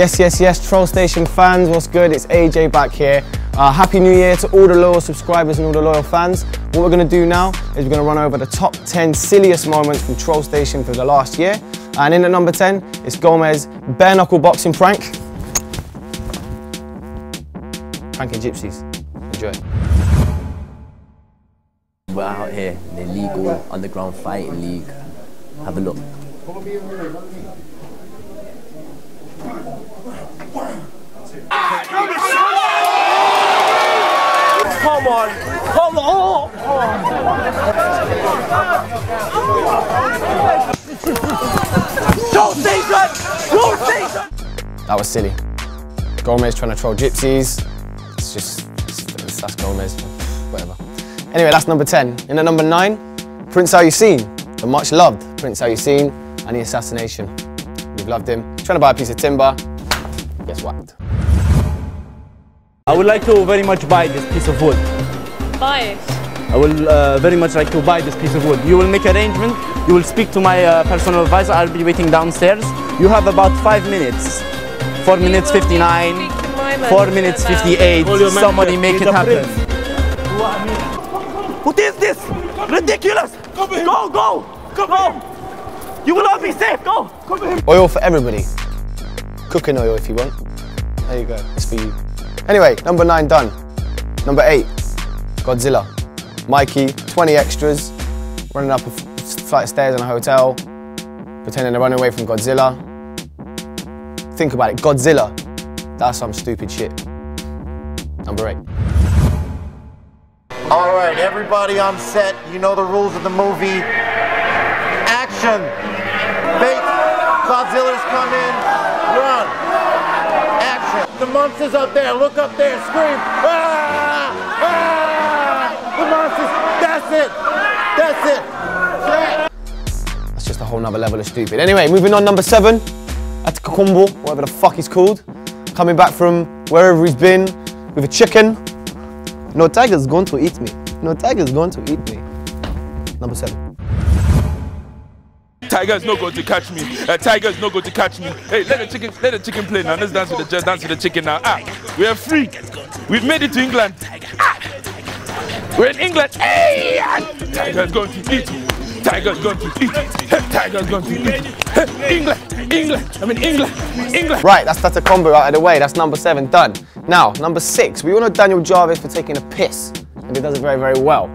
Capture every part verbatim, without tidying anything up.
Yes, yes, yes, Trollstation fans, what's good? It's A J back here. Uh, Happy New Year to all the loyal subscribers and all the loyal fans. What we're going to do now is we're going to run over the top ten silliest moments from Trollstation for the last year. And in at number ten, it's Gomez bare knuckle boxing prank. Pranking gypsies. Enjoy. We're out here in the illegal underground fighting league. Have a look. Come on, come on! That was silly. Gomez trying to troll gypsies. It's just, it's, it's, that's Gomez, whatever. Anyway, that's number ten. In at number nine, Prince Ayushin, the much loved Prince Ayushin and the assassination. We've loved him. He's trying to buy a piece of timber, gets whacked. I would like to very much buy this piece of wood. Buy it? I would uh, very much like to buy this piece of wood. You will make arrangement, you will speak to my uh, personal advisor, I'll be waiting downstairs. You have about five minutes. Four you minutes fifty-nine, four minutes fifty-eight, somebody make it happen. What is this? Ridiculous! Come here. Go, go, come go! Here. You will not be safe, go! Come here. Oil for everybody. Cooking oil if you want. There you go, it's for you. Anyway, number nine done. Number eight, Godzilla. Mikey, twenty extras, running up a flight of stairs in a hotel, pretending they're running away from Godzilla. Think about it, Godzilla. That's some stupid shit. Number eight. All right, everybody on set, you know the rules of the movie. Action. Bait, Godzilla's come in, run. The monster's up there, look up there, scream! Ah! Ah! The monster's, that's it! That's it! That's just a whole nother level of stupid. Anyway, moving on, number seven. That's Kukombo, whatever the fuck he's called. Coming back from wherever he's been with a chicken. No tiger's going to eat me. No tiger's going to eat me. Number seven. Tiger's not going to catch me. Uh, tiger's not going to catch me. Hey, let the chicken, let the chicken play now. Let's dance to the just dance to the chicken now. Ah, we are free. We've made it to England. Ah, we're in England. Hey, tiger's going to eat. Tiger's going to eat. Tiger's going to eat. England, England. I mean England, England. Right, that's that's a combo out of the way. That's number seven done. Now number six. We all know Daniel Jarvis for taking a piss, and he does it very very well.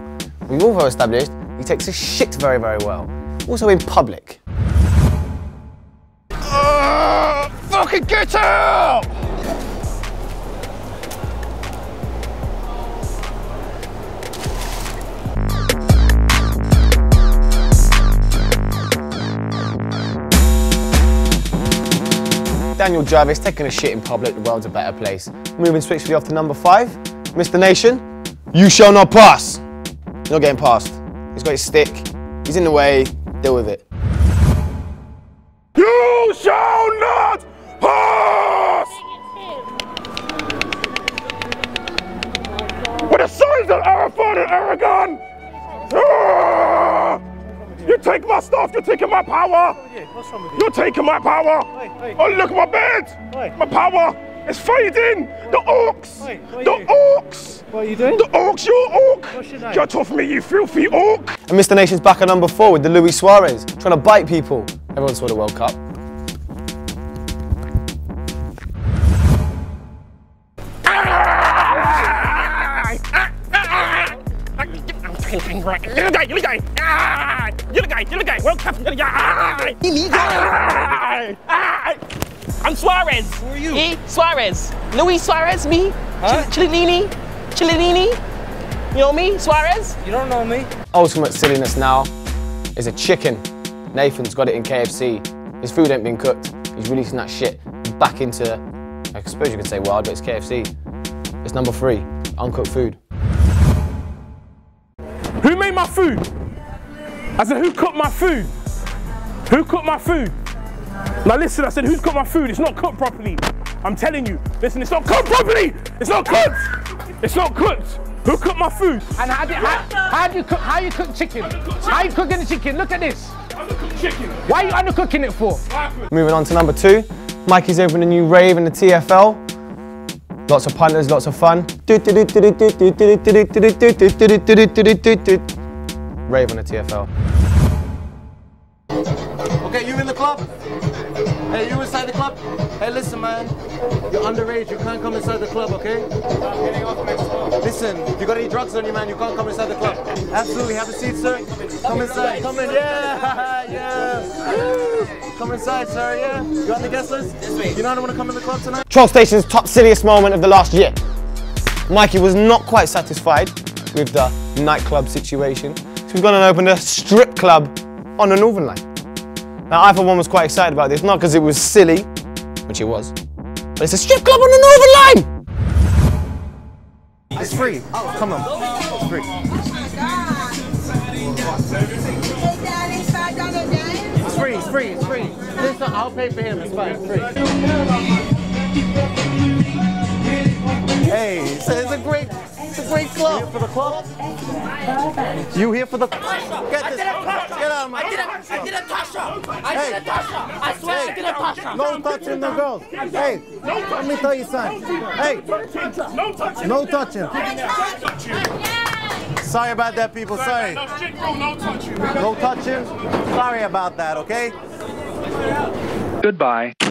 We've also established he takes his shit very very well. Also in public. Uh, fucking get out! Daniel Jarvis taking a shit in public, the world's a better place. Moving swiftly off to number five, Mister Nation, you shall not pass. You're not getting past. He's got his stick, he's in the way. Deal with it. You shall not pass! With the signs of Arafat and Aragon! Ah! You take my stuff, you're taking my power! You're taking my power! Oh, look at my bed! My power is fading! The orcs! The orcs! What are you doing? The orcs, you're orc! Get off me, you filthy orc! And Mister Nation's back at number four with the Luis Suarez, trying to bite people. Everyone saw the World Cup. I'm Suarez. Who are you? E? Suarez. Luis Suarez, me. Huh? Chiellini. Chiellini. You know me, Suarez? You don't know me. Ultimate silliness now is a chicken. Nathan's got it in K F C. His food ain't been cooked. He's releasing that shit back into, I suppose you could say wild, but it's K F C. It's number three, uncooked food. Who made my food? I said, who cooked my food? Who cooked my food? Now listen, I said, who's cooked my food? It's not cooked properly. I'm telling you, listen, it's not cooked properly. It's not cooked. It's not cooked. Who cooked my food? And how do you, how, how do you cook? How you cook chicken? How you cooking the chicken? Look at this. Undercooked chicken. Why are you undercooking it for? Moving on to number two, Mikey's opening a new rave in the T F L. Lots of punters, lots of fun. Rave on the T F L. Okay, you in the club? Hey, you inside the club? Hey, listen, man. You're underage, you can't come inside the club, okay? I'm getting off next door. Listen, you got any drugs on you, man, you can't come inside the club. Absolutely, have a seat, sir. Come inside, come in, yeah, yeah. Come inside, sir, yeah. You on the guest list? You know I don't want to come in the club tonight? Trollstation's top silliest moment of the last year. Mikey was not quite satisfied with the nightclub situation, so we've gone and opened a strip club on the Northern Line. Now, I for one was quite excited about this, not because it was silly, which it was, but it's a strip club on the Northern Line! It's free. Oh, come on. It's free. It's free, it's free, it's free. Listen, I'll pay for him, it's fine, it's free. Hey, it's a, it's a great, it's a great club. You here for the club? You here for the club? Get this. Get out of my club. I didn't touch her! I hey. didn't touch her! I swear hey. I didn't touch her! No touching the girls! Hey, no let me tell you something. Hey! No touching! No touching! No touching! Sorry about that, people, sorry. No touching! No touching! Sorry about that, okay? Goodbye.